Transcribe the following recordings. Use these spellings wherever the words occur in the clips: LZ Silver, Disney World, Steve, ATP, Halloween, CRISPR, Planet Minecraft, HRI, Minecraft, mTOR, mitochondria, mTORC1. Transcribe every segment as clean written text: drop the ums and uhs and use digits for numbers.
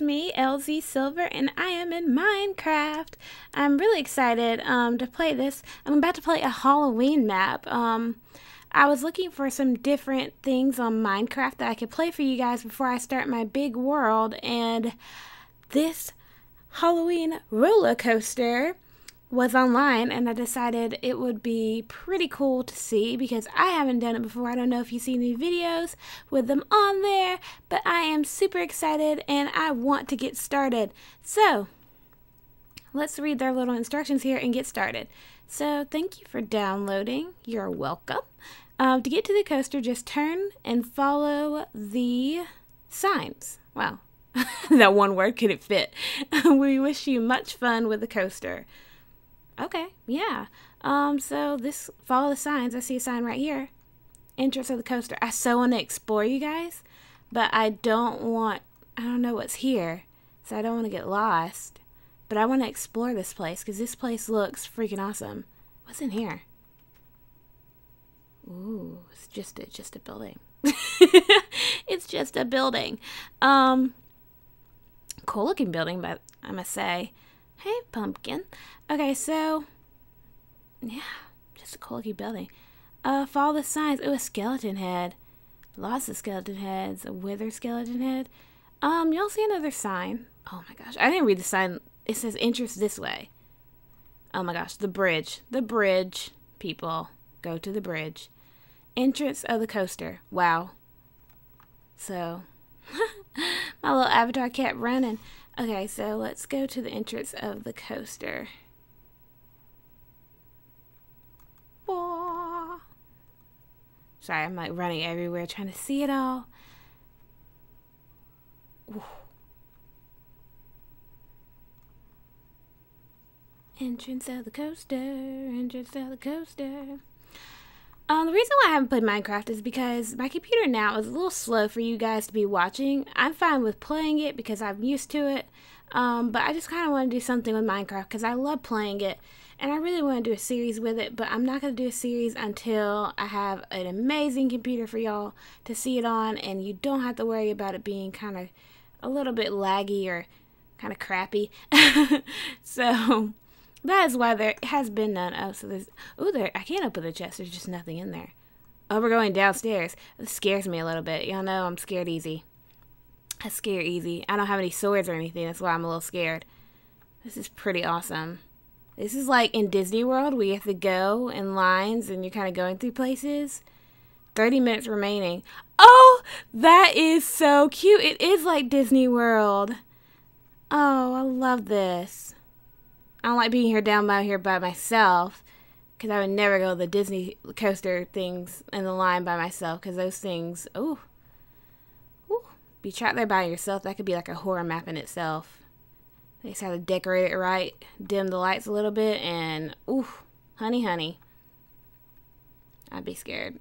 it's me, LZ Silver, and I am in Minecraft. I'm really excited to play this. I'm about to play a Halloween map. I was looking for some different things on Minecraft that I could play for you guys before I start my big world, and this Halloween roller coaster was online, and I decided it would be pretty cool to see because I haven't done it before. I don't know if you've seen any videos with them on there, but I am super excited and I want to get started. So let's read their little instructions here and get started. So thank you for downloading. You're welcome. To get to the coaster, just turn and follow the signs. Wow, that one word couldn't fit. We wish you much fun with the coaster. Okay, yeah. So this, follow the signs. I see a sign right here. Entrance of the coaster. I so want to explore, you guys, but I don't know what's here, so I don't want to get lost. But I want to explore this place because this place looks freaking awesome. What's in here? Ooh, it's just a building. It's just a building. Cool looking building, but I must say. Hey, pumpkin. Okay, so, yeah, just a cool-looking building. Follow the signs. Ooh, a skeleton head. Lots of skeleton heads. A wither skeleton head. You'll see another sign. Oh, my gosh. I didn't read the sign. It says entrance this way. Oh, my gosh. The bridge. The bridge, people. Go to the bridge. Entrance of the coaster. Wow. So, my little avatar kept running. Okay, so let's go to the entrance of the coaster. Oh. Sorry, I'm like running everywhere trying to see it all. Ooh. Entrance of the coaster, entrance of the coaster. The reason why I haven't played Minecraft is because my computer now is a little slow for you guys to be watching. I'm fine with playing it because I'm used to it, but I just kind of want to do something with Minecraft because I love playing it, and I really want to do a series with it, but I'm not going to do a series until I have an amazing computer for y'all to see it on, and you don't have to worry about it being kind of a little bit laggy or kind of crappy. So that is why there has been none. Oh, so there's... Ooh, there... I can't open the chest. There's just nothing in there. Oh, we're going downstairs. This scares me a little bit. Y'all know I'm scared easy. I scare easy. I don't have any swords or anything. That's why I'm a little scared. This is pretty awesome. This is like in Disney World where you have to go in lines and you're kind of going through places. 30 minutes remaining. Oh! That is so cute. It is like Disney World. Oh, I love this. I don't like being here by myself because I would never go to the Disney coaster things in the line by myself because those things, ooh, be trapped there by yourself. That could be like a horror map in itself. They just have to decorate it right, dim the lights a little bit, and ooh, honey, I'd be scared.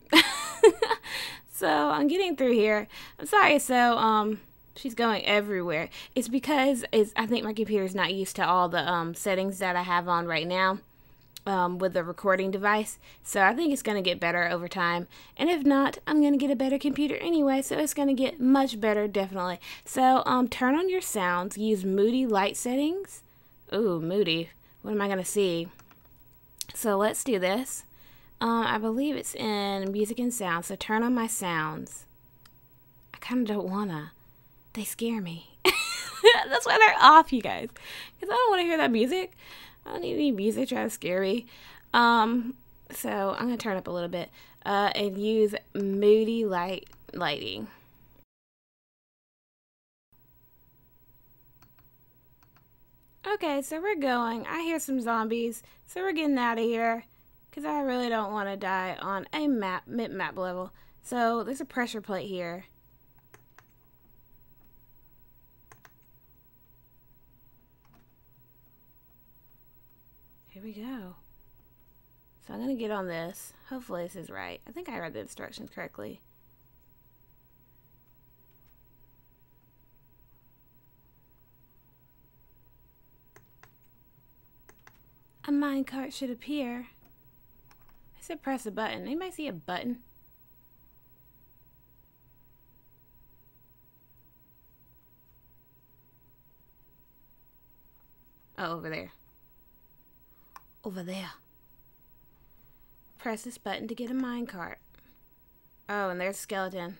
So I'm getting through here. I'm sorry. So she's going everywhere. It's because I think my computer's not used to all the settings that I have on right now with the recording device. So I think it's going to get better over time. And if not, I'm going to get a better computer anyway. So it's going to get much better, definitely. So turn on your sounds. Use moody light settings. Ooh, moody. What am I going to see? So let's do this. I believe it's in music and sound. So turn on my sounds. I kind of don't want to. They scare me. That's why they're off, you guys. Because I don't want to hear that music. I don't need any music trying to scare me. So I'm going to turn up a little bit and use moody lighting. Okay, so we're going. I hear some zombies. So we're getting out of here. Because I really don't want to die on a mid-map level. So there's a pressure plate here. Here we go. So I'm going to get on this. Hopefully this is right. I think I read the instructions correctly. A minecart should appear. I said press a button. Anybody see a button? Oh, over there. Over there. Press this button to get a minecart. Oh, and there's a skeleton.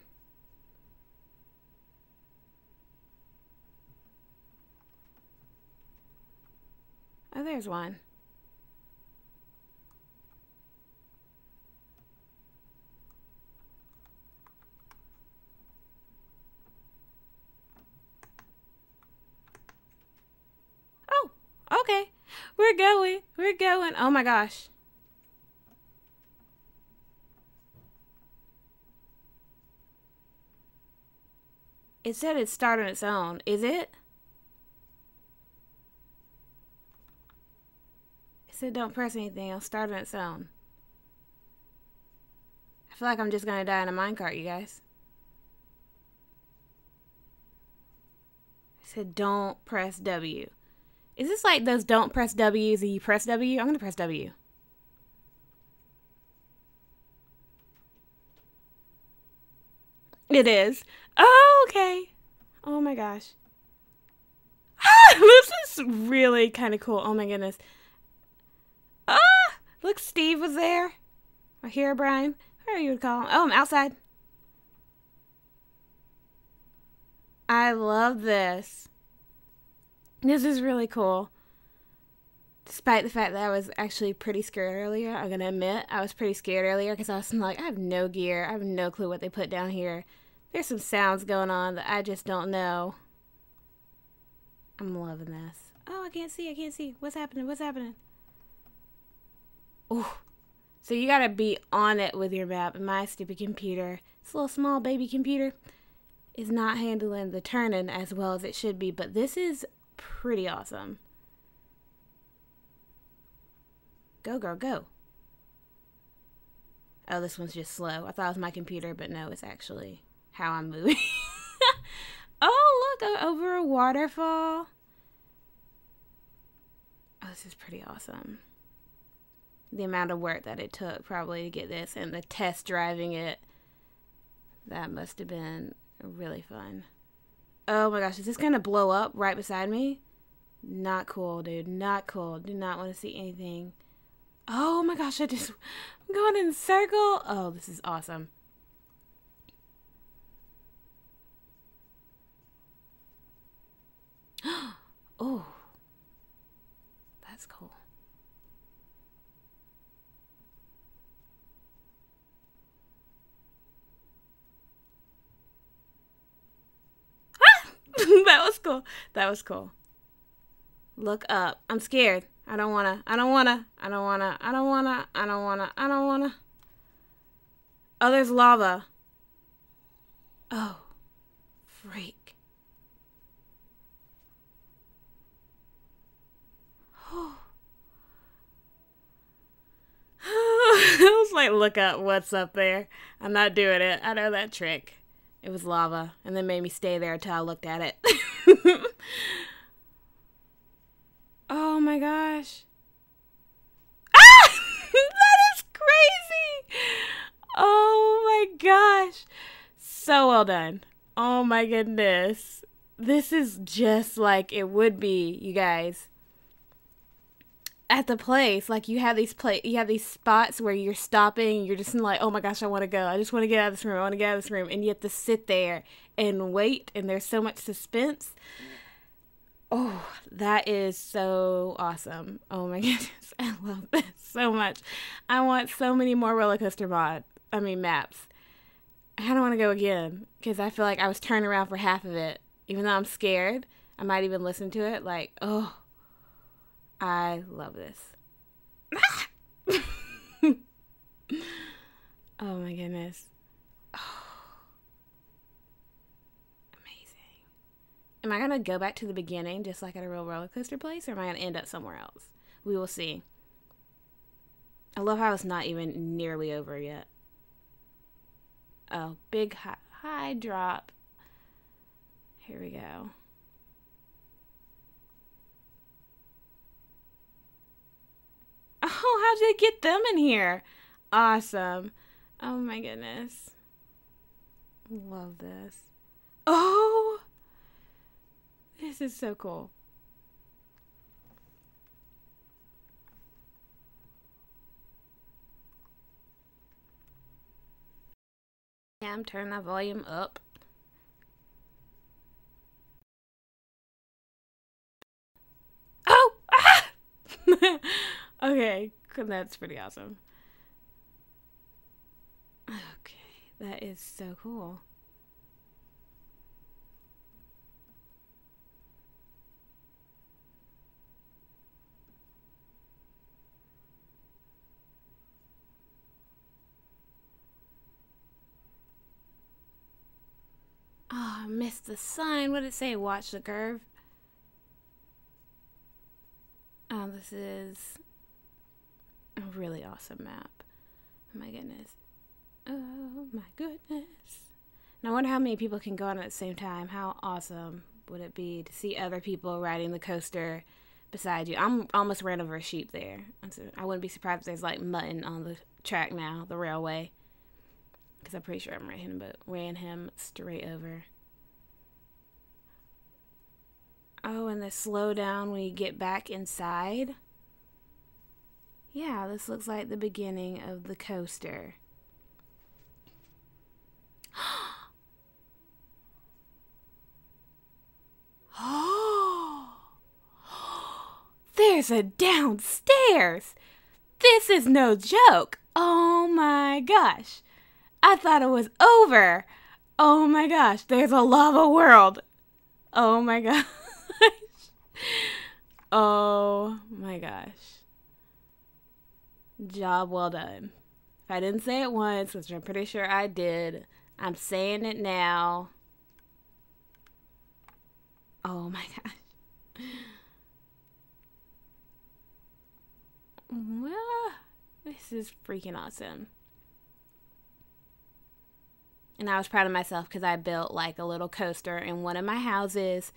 Oh, there's one. Oh, okay. We're going. We're going. Oh, my gosh. It said it'd start on its own. Is it? Said don't press anything, it'll start on its own. I feel like I'm just gonna die in a minecart, you guys. I said don't press W. Is this like those don't press W's and you press W? I'm gonna press W. It is. Oh, okay. Oh my gosh. Ah, this is really kind of cool. Oh my goodness. Look, Steve was there. Or here, Brian. Whatever you would call him. Oh, I'm outside. I love this. This is really cool. Despite the fact that I was actually pretty scared earlier, I'm going to admit I was pretty scared earlier because I was like, I have no gear. I have no clue what they put down here. There's some sounds going on that I just don't know. I'm loving this. Oh, I can't see. I can't see. What's happening? What's happening? Ooh. So you gotta be on it with your map. And my stupid computer, this little small baby computer, is not handling the turning as well as it should be. But this is pretty awesome. Go, girl, go. Oh, this one's just slow. I thought it was my computer, but no, it's actually how I'm moving. Oh, look, over a waterfall. Oh, this is pretty awesome. The amount of work that it took probably to get this and the test driving it. That must have been really fun. Oh my gosh, is this going to blow up right beside me? Not cool, dude. Not cool. Do not want to see anything. Oh my gosh, I'm going in a circle. Oh, this is awesome. Oh, that's cool. That was cool. That was cool. Look up. I'm scared. I don't wanna. I don't wanna. I don't wanna. I don't wanna. I don't wanna. I don't wanna. Oh, there's lava. Oh, freak. Oh. I was like, look up. What's up there? I'm not doing it. I know that trick. It was lava, and then made me stay there until I looked at it. Oh my gosh. Ah! That is crazy! Oh my gosh. So well done. Oh my goodness. This is just like it would be, you guys. At the place, like you have these spots where you're stopping, you're just like, oh my gosh, I want to go, I just want to get out of this room, I want to get out of this room, and you have to sit there and wait, and there's so much suspense. Oh, that is so awesome. Oh my goodness, I love this so much. I want so many more roller coaster maps. I don't want to go again because I feel like I was turning around for half of it, even though I'm scared. I might even listen to it, like, oh, I love this. Oh my goodness. Oh. Amazing. Am I going to go back to the beginning just like at a real roller coaster place, or am I going to end up somewhere else? We will see. I love how it's not even nearly over yet. Oh, big high drop. Here we go. Oh, how'd they get them in here? Awesome. Oh my goodness. Love this. Oh, this is so cool. Cam, turn my volume up. Oh! Ah! Okay, that's pretty awesome. Okay, that is so cool. Oh, I missed the sign. What did it say? Watch the curve. Oh, this is a really awesome map. Oh my goodness. Oh my goodness. And I wonder how many people can go on at the same time. How awesome would it be to see other people riding the coaster beside you? I'm almost ran over a sheep there. I wouldn't be surprised if there's like mutton on the track now, the railway. Because I'm pretty sure I ran him straight over. Oh, and the slow down when you get back inside. Yeah, this looks like the beginning of the coaster. Oh, there's a downstairs. This is no joke. Oh my gosh. I thought it was over. Oh my gosh, there's a lava world. Oh my gosh. Oh my gosh. Job well done. If I didn't say it once, which I'm pretty sure I did, I'm saying it now. Oh my gosh. Well, this is freaking awesome. And I was proud of myself because I built like a little coaster in one of my houses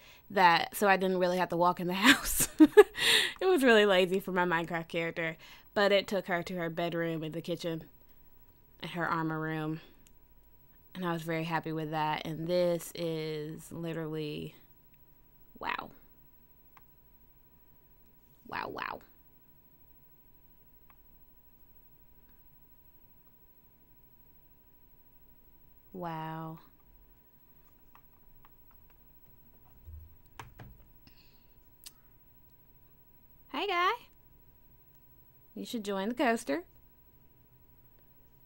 so I didn't really have to walk in the house. It was really lazy for my Minecraft character, but it took her to her bedroom in the kitchen and her armor room. And I was very happy with that. And this is literally, wow. Wow, wow. Wow. Hey guy. You should join the coaster.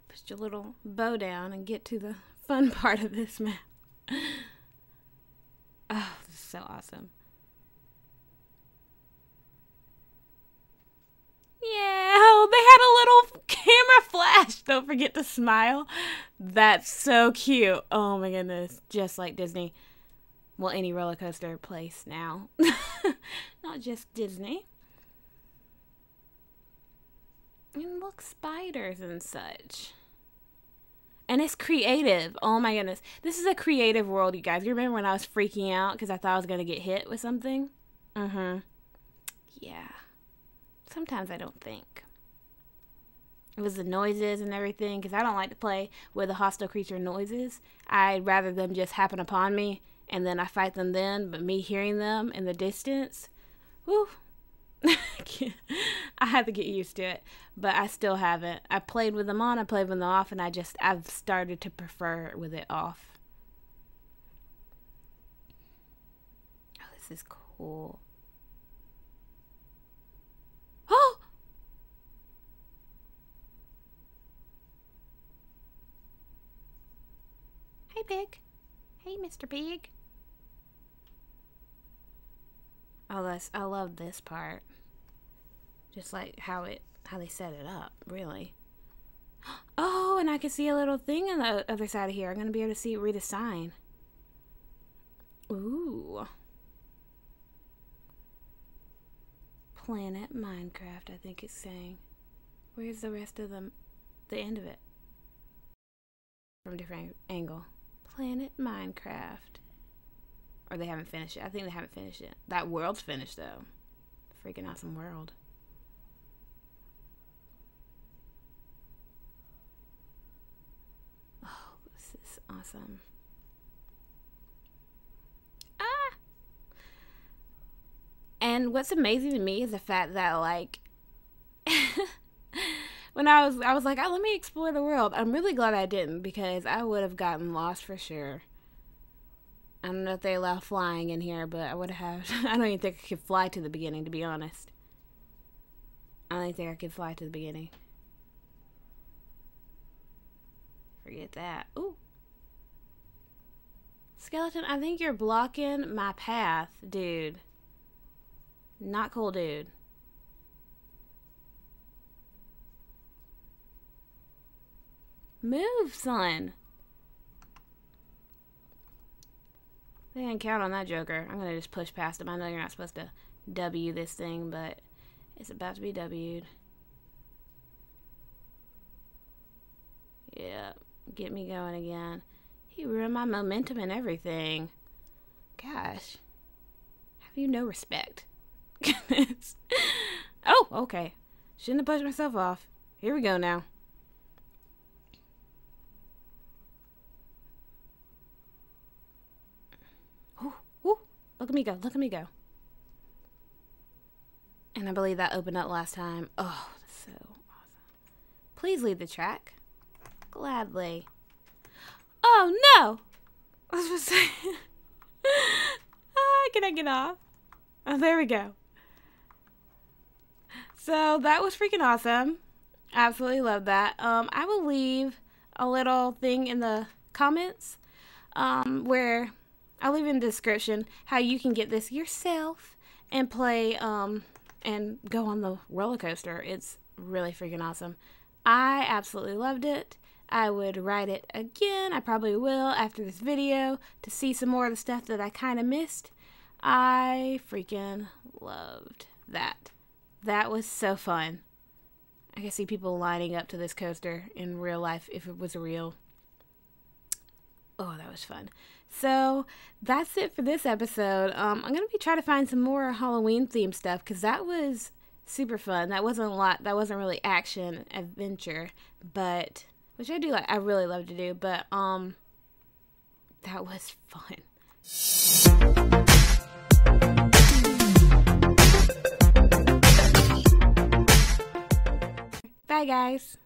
Put your little bow down and get to the fun part of this map. Oh, this is so awesome. Yeah, oh, they had a little camera flash. Don't forget to smile. That's so cute. Oh my goodness. Just like Disney. Well, any roller coaster place now. Not just Disney. And look, spiders and such. And it's creative. Oh my goodness. This is a creative world, you guys. You remember when I was freaking out because I thought I was going to get hit with something? Yeah. Sometimes I don't think. It was the noises and everything, because I don't like to play with the hostile creature noises. I'd rather them just happen upon me, and then I fight them then, but me hearing them in the distance, whew, I had to get used to it, but I still haven't. I played with them on, I played with them off, and I've started to prefer with it off. Oh, this is cool. Oh! Hey, Pig. Hey, Mr. Pig. Oh, I love this part. Just like how they set it up, really. Oh, and I can see a little thing on the other side of here. I'm gonna be able to read a sign. Ooh. Planet Minecraft, I think it's saying. Where's the rest of them? The end of it? From a different angle. Planet Minecraft. Or they haven't finished it. I think they haven't finished it. That world's finished, though. Freaking awesome world. Oh, this is awesome. Ah! And what's amazing to me is the fact that, like, when I was like, oh, let me explore the world. I'm really glad I didn't, because I would have gotten lost for sure. I don't know if they allow flying in here, but I would have. I don't even think I could fly to the beginning, to be honest. I don't think I could fly to the beginning. Forget that. Ooh. Skeleton, I think you're blocking my path, dude. Not cool, dude. Move, son. They didn't count on that joker. I'm gonna just push past him. I know you're not supposed to W this thing, but it's about to be W'd. Yeah, get me going again. He ruined my momentum and everything. Gosh. Have you no respect? Goodness. Oh, okay. Shouldn't have pushed myself off. Here we go now. Ooh, ooh. Look at me go. Look at me go. And I believe that opened up last time. Oh, that's so awesome. Please leave the track. Gladly. Oh no! I was just saying. Can I get off? Oh, there we go. So that was freaking awesome. Absolutely love that. I will leave a little thing in the comments where I'll leave in the description how you can get this yourself and play and go on the roller coaster. It's really freaking awesome. I absolutely loved it. I would ride it again. I probably will after this video to see some more of the stuff that I kind of missed. I freaking loved that. That was so fun. I can see people lining up to this coaster in real life if it was real. Oh, that was fun. So that's it for this episode. I'm going to be trying to find some more Halloween themed stuff because that was super fun. That wasn't a lot. That wasn't really action adventure, but... which I do like, I really love to do, but, that was fun. Bye, guys.